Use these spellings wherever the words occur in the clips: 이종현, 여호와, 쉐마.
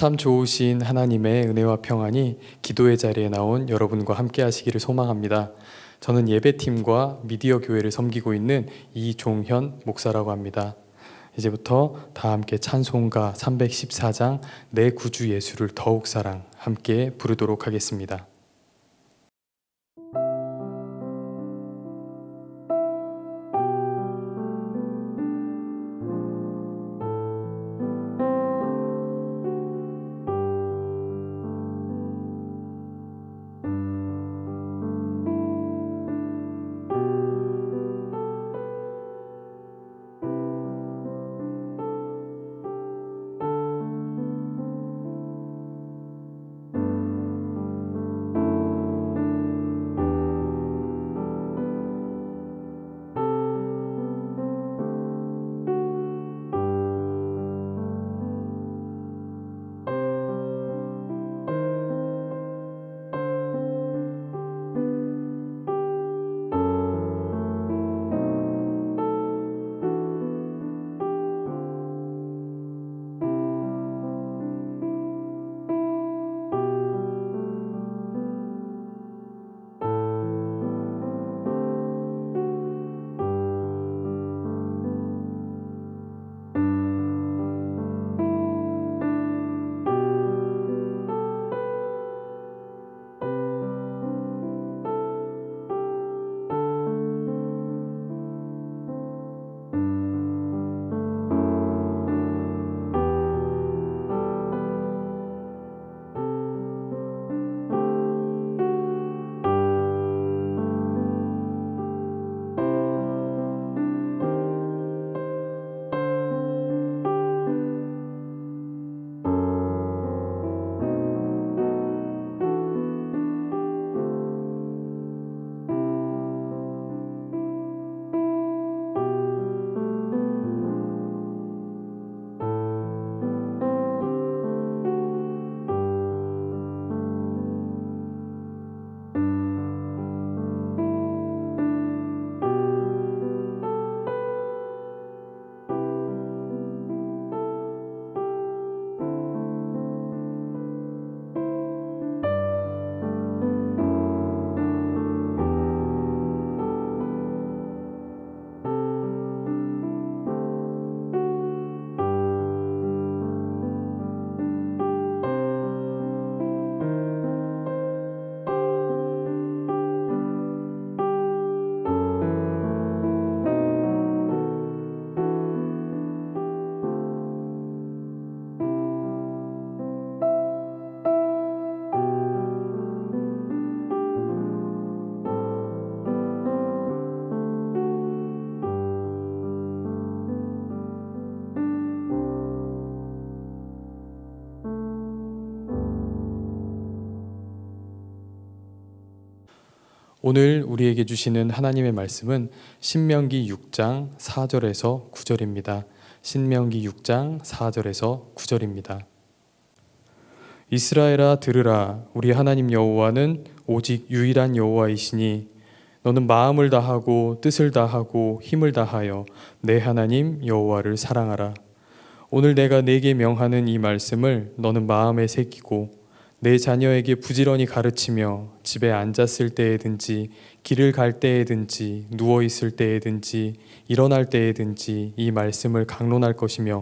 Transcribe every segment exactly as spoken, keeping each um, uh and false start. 참 좋으신 하나님의 은혜와 평안이 기도의 자리에 나온 여러분과 함께 하시기를 소망합니다. 저는 예배팀과 미디어 교회를 섬기고 있는 이종현 목사라고 합니다. 이제부터 다 함께 찬송가 삼백십사 장 내 구주 예수를 더욱 사랑 함께 부르도록 하겠습니다. 오늘 우리에게 주시는 하나님의 말씀은 신명기 육 장 사 절에서 구 절입니다. 신명기 육 장 사 절에서 구 절입니다. 이스라엘아 들으라. 우리 하나님 여호와는 오직 유일한 여호와이시니 너는 마음을 다하고 뜻을 다하고 힘을 다하여 내 하나님 여호와를 사랑하라. 오늘 내가 네게 명하는 이 말씀을 너는 마음에 새기고 내 자녀에게 부지런히 가르치며 집에 앉았을 때에든지 길을 갈 때에든지 누워있을 때에든지 일어날 때에든지 이 말씀을 강론할 것이며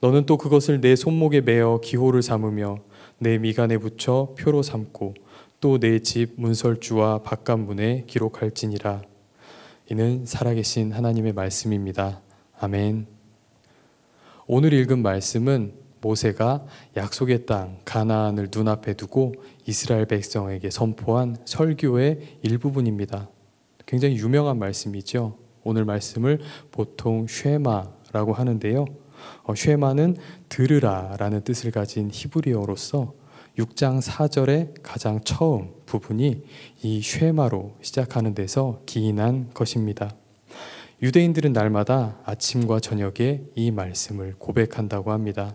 너는 또 그것을 내 손목에 매어 기호를 삼으며 내 미간에 붙여 표로 삼고 또 내 집 문설주와 바깥문에 기록할지니라. 이는 살아계신 하나님의 말씀입니다. 아멘. 오늘 읽은 말씀은 모세가 약속의 땅 가나안을 눈앞에 두고 이스라엘 백성에게 선포한 설교의 일부분입니다. 굉장히 유명한 말씀이죠. 오늘 말씀을 보통 쉐마라고 하는데요. 어, 쉐마는 들으라 라는 뜻을 가진 히브리어로서 육 장 사 절의 가장 처음 부분이 이 쉐마로 시작하는 데서 기인한 것입니다. 유대인들은 날마다 아침과 저녁에 이 말씀을 고백한다고 합니다.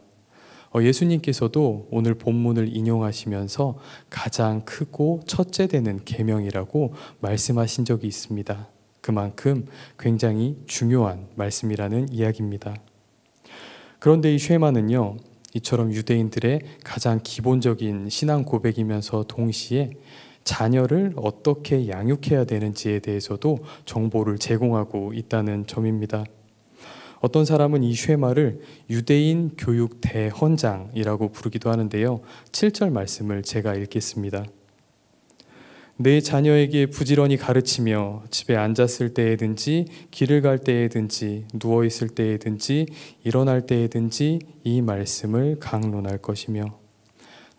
예수님께서도 오늘 본문을 인용하시면서 가장 크고 첫째 되는 계명이라고 말씀하신 적이 있습니다. 그만큼 굉장히 중요한 말씀이라는 이야기입니다. 그런데 이 쉐마는요, 이처럼 유대인들의 가장 기본적인 신앙 고백이면서 동시에 자녀를 어떻게 양육해야 되는지에 대해서도 정보를 제공하고 있다는 점입니다. 어떤 사람은 이 쉐마를 유대인 교육 대헌장이라고 부르기도 하는데요. 칠 절 말씀을 제가 읽겠습니다. 내 자녀에게 부지런히 가르치며 집에 앉았을 때에든지 길을 갈 때에든지 누워있을 때에든지 일어날 때에든지 이 말씀을 강론할 것이며.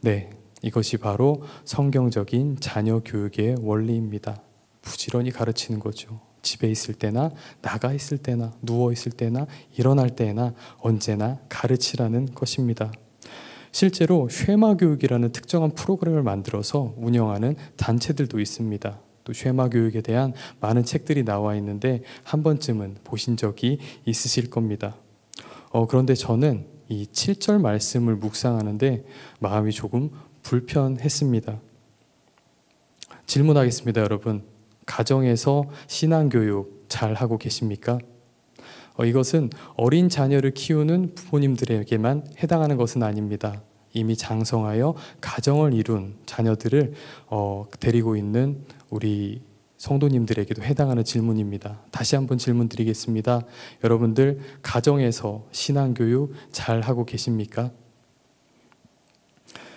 네, 이것이 바로 성경적인 자녀 교육의 원리입니다. 부지런히 가르치는 거죠. 집에 있을 때나 나가 있을 때나 누워 있을 때나 일어날 때나 언제나 가르치라는 것입니다. 실제로 쉐마 교육이라는 특정한 프로그램을 만들어서 운영하는 단체들도 있습니다. 또 쉐마 교육에 대한 많은 책들이 나와 있는데 한 번쯤은 보신 적이 있으실 겁니다. 어, 그런데 저는 이 칠 절 말씀을 묵상하는데 마음이 조금 불편했습니다. 질문하겠습니다, 여러분. 가정에서 신앙교육 잘 하고 계십니까? 어, 이것은 어린 자녀를 키우는 부모님들에게만 해당하는 것은 아닙니다. 이미 장성하여 가정을 이룬 자녀들을 어, 데리고 있는 우리 성도님들에게도 해당하는 질문입니다. 다시 한번 질문 드리겠습니다. 여러분들 가정에서 신앙교육 잘 하고 계십니까?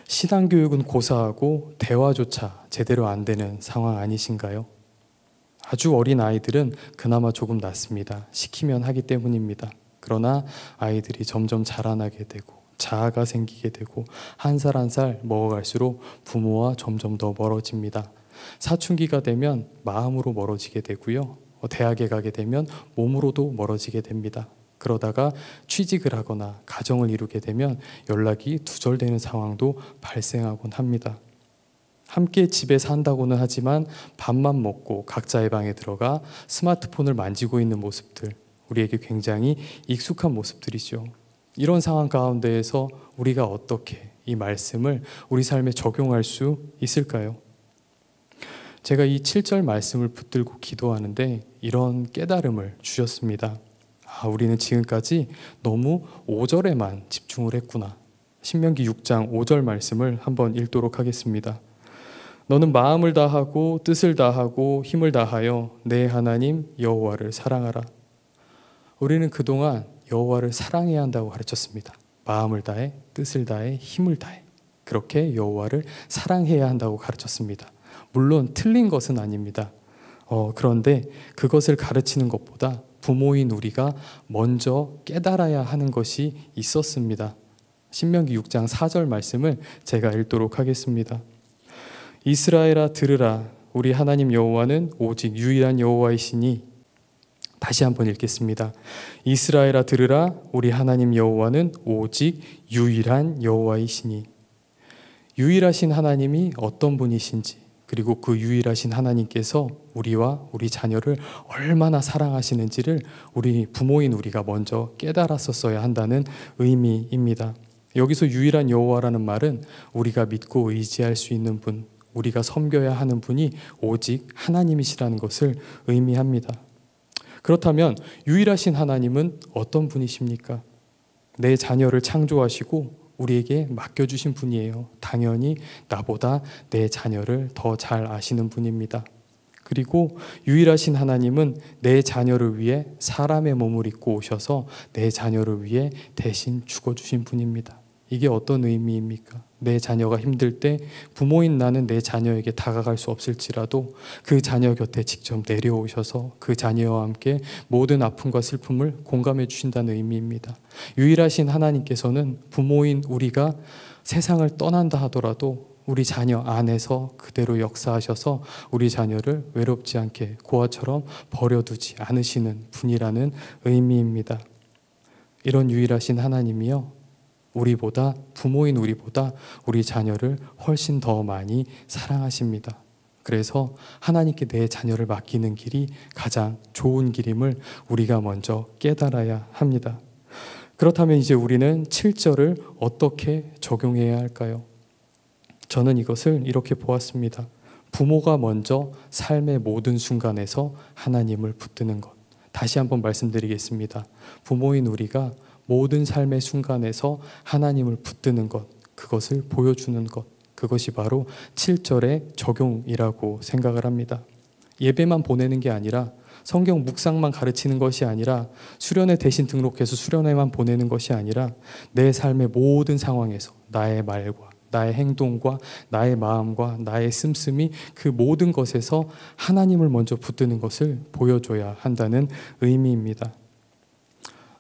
신앙교육은 고사하고 대화조차 제대로 안 되는 상황 아니신가요? 아주 어린 아이들은 그나마 조금 낫습니다. 시키면 하기 때문입니다. 그러나 아이들이 점점 자라나게 되고 자아가 생기게 되고 한 살 한 살 먹어갈수록 부모와 점점 더 멀어집니다. 사춘기가 되면 마음으로 멀어지게 되고요. 대학에 가게 되면 몸으로도 멀어지게 됩니다. 그러다가 취직을 하거나 가정을 이루게 되면 연락이 두절되는 상황도 발생하곤 합니다. 함께 집에 산다고는 하지만 밥만 먹고 각자의 방에 들어가 스마트폰을 만지고 있는 모습들, 우리에게 굉장히 익숙한 모습들이죠. 이런 상황 가운데에서 우리가 어떻게 이 말씀을 우리 삶에 적용할 수 있을까요? 제가 이 칠 절 말씀을 붙들고 기도하는데 이런 깨달음을 주셨습니다. 아, 우리는 지금까지 너무 오 절에만 집중을 했구나. 신명기 육 장 오 절 말씀을 한번 읽도록 하겠습니다. 너는 마음을 다하고 뜻을 다하고 힘을 다하여 내 하나님 여호와를 사랑하라. 우리는 그동안 여호와를 사랑해야 한다고 가르쳤습니다. 마음을 다해, 뜻을 다해, 힘을 다해. 그렇게 여호와를 사랑해야 한다고 가르쳤습니다. 물론 틀린 것은 아닙니다. 어, 그런데 그것을 가르치는 것보다 부모인 우리가 먼저 깨달아야 하는 것이 있었습니다. 신명기 육 장 사 절 말씀을 제가 읽도록 하겠습니다. 이스라엘아 들으라. 우리 하나님 여호와는 오직 유일한 여호와이시니. 다시 한번 읽겠습니다. 이스라엘아 들으라. 우리 하나님 여호와는 오직 유일한 여호와이시니. 유일하신 하나님이 어떤 분이신지, 그리고 그 유일하신 하나님께서 우리와 우리 자녀를 얼마나 사랑하시는지를 우리 부모인 우리가 먼저 깨달았었어야 한다는 의미입니다. 여기서 유일한 여호와라는 말은 우리가 믿고 의지할 수 있는 분, 우리가 섬겨야 하는 분이 오직 하나님이시라는 것을 의미합니다. 그렇다면 유일하신 하나님은 어떤 분이십니까? 내 자녀를 창조하시고 우리에게 맡겨주신 분이에요. 당연히 나보다 내 자녀를 더 잘 아시는 분입니다. 그리고 유일하신 하나님은 내 자녀를 위해 사람의 몸을 입고 오셔서 내 자녀를 위해 대신 죽어주신 분입니다. 이게 어떤 의미입니까? 내 자녀가 힘들 때 부모인 나는 내 자녀에게 다가갈 수 없을지라도 그 자녀 곁에 직접 내려오셔서 그 자녀와 함께 모든 아픔과 슬픔을 공감해 주신다는 의미입니다. 유일하신 하나님께서는 부모인 우리가 세상을 떠난다 하더라도 우리 자녀 안에서 그대로 역사하셔서 우리 자녀를 외롭지 않게 고아처럼 버려두지 않으시는 분이라는 의미입니다. 이런 유일하신 하나님이요, 우리보다 부모인 우리보다 우리 자녀를 훨씬 더 많이 사랑하십니다. 그래서 하나님께 내 자녀를 맡기는 길이 가장 좋은 길임을 우리가 먼저 깨달아야 합니다. 그렇다면 이제 우리는 칠 절을 어떻게 적용해야 할까요? 저는 이것을 이렇게 보았습니다. 부모가 먼저 삶의 모든 순간에서 하나님을 붙드는 것. 다시 한번 말씀드리겠습니다. 부모인 우리가 모든 삶의 순간에서 하나님을 붙드는 것, 그것을 보여주는 것, 그것이 바로 칠 절의 적용이라고 생각을 합니다. 예배만 보내는 게 아니라, 성경 묵상만 가르치는 것이 아니라, 수련회 대신 등록해서 수련회만 보내는 것이 아니라, 내 삶의 모든 상황에서 나의 말과 나의 행동과 나의 마음과 나의 씀씀이 그 모든 것에서 하나님을 먼저 붙드는 것을 보여줘야 한다는 의미입니다.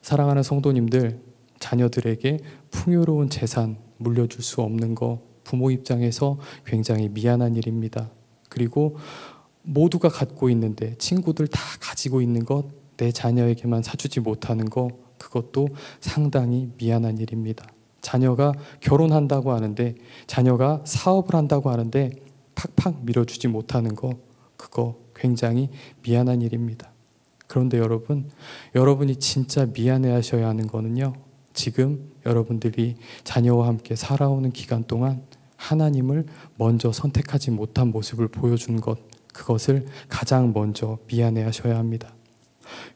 사랑하는 성도님들, 자녀들에게 풍요로운 재산 물려줄 수 없는 거 부모 입장에서 굉장히 미안한 일입니다. 그리고 모두가 갖고 있는데 친구들 다 가지고 있는 것 내 자녀에게만 사주지 못하는 거, 그것도 상당히 미안한 일입니다. 자녀가 결혼한다고 하는데, 자녀가 사업을 한다고 하는데 팍팍 밀어주지 못하는 거, 그거 굉장히 미안한 일입니다. 그런데 여러분, 여러분이 진짜 미안해하셔야 하는 거는요, 지금 여러분들이 자녀와 함께 살아오는 기간 동안 하나님을 먼저 선택하지 못한 모습을 보여준 것, 그것을 가장 먼저 미안해하셔야 합니다.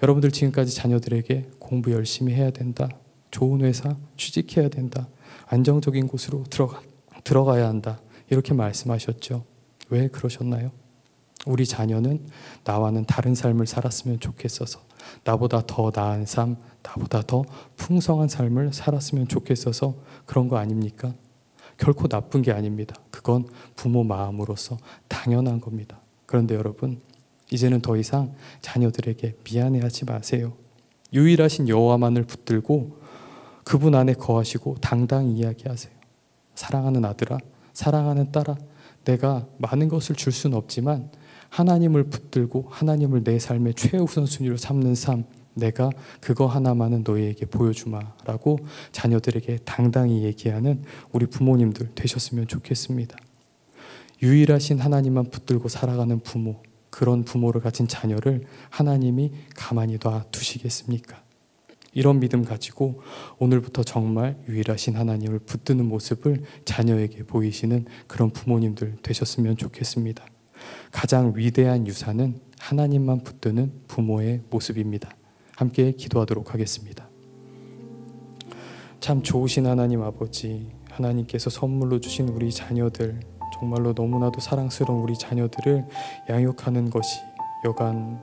여러분들 지금까지 자녀들에게 공부 열심히 해야 된다, 좋은 회사 취직해야 된다, 안정적인 곳으로 들어가, 들어가야 한다, 이렇게 말씀하셨죠. 왜 그러셨나요? 우리 자녀는 나와는 다른 삶을 살았으면 좋겠어서, 나보다 더 나은 삶, 나보다 더 풍성한 삶을 살았으면 좋겠어서 그런 거 아닙니까? 결코 나쁜 게 아닙니다. 그건 부모 마음으로서 당연한 겁니다. 그런데 여러분, 이제는 더 이상 자녀들에게 미안해하지 마세요. 유일하신 여호와만을 붙들고 그분 안에 거하시고 당당히 이야기하세요. 사랑하는 아들아, 사랑하는 딸아, 내가 많은 것을 줄 수는 없지만 하나님을 붙들고 하나님을 내 삶의 최우선순위로 삼는 삶, 내가 그거 하나만은 너희에게 보여주마 라고 자녀들에게 당당히 얘기하는 우리 부모님들 되셨으면 좋겠습니다. 유일하신 하나님만 붙들고 살아가는 부모, 그런 부모를 가진 자녀를 하나님이 가만히 놔두시겠습니까? 이런 믿음 가지고 오늘부터 정말 유일하신 하나님을 붙드는 모습을 자녀에게 보이시는 그런 부모님들 되셨으면 좋겠습니다. 가장 위대한 유산은 하나님만 붙드는 부모의 모습입니다. 함께 기도하도록 하겠습니다. 참 좋으신 하나님 아버지, 하나님께서 선물로 주신 우리 자녀들, 정말로 너무나도 사랑스러운 우리 자녀들을 양육하는 것이 여간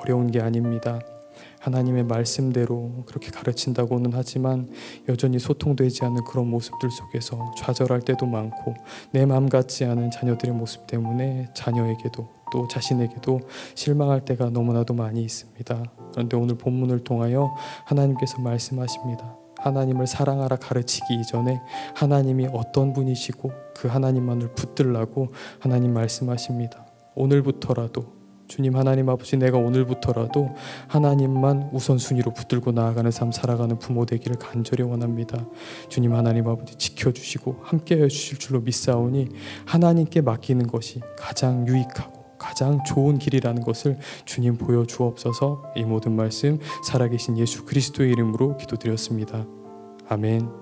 어려운 게 아닙니다. 하나님의 말씀대로 그렇게 가르친다고는 하지만 여전히 소통되지 않은 그런 모습들 속에서 좌절할 때도 많고, 내 마음 같지 않은 자녀들의 모습 때문에 자녀에게도 또 자신에게도 실망할 때가 너무나도 많이 있습니다. 그런데 오늘 본문을 통하여 하나님께서 말씀하십니다. 하나님을 사랑하라 가르치기 이전에 하나님이 어떤 분이시고 그 하나님만을 붙들라고 하나님 말씀하십니다. 오늘부터라도, 주님 하나님 아버지, 내가 오늘부터라도 하나님만 우선순위로 붙들고 나아가는 삶 살아가는 부모 되기를 간절히 원합니다. 주님 하나님 아버지, 지켜주시고 함께해 주실 줄로 믿사오니 하나님께 맡기는 것이 가장 유익하고 가장 좋은 길이라는 것을 주님 보여주옵소서. 이 모든 말씀 살아계신 예수 그리스도의 이름으로 기도드렸습니다. 아멘.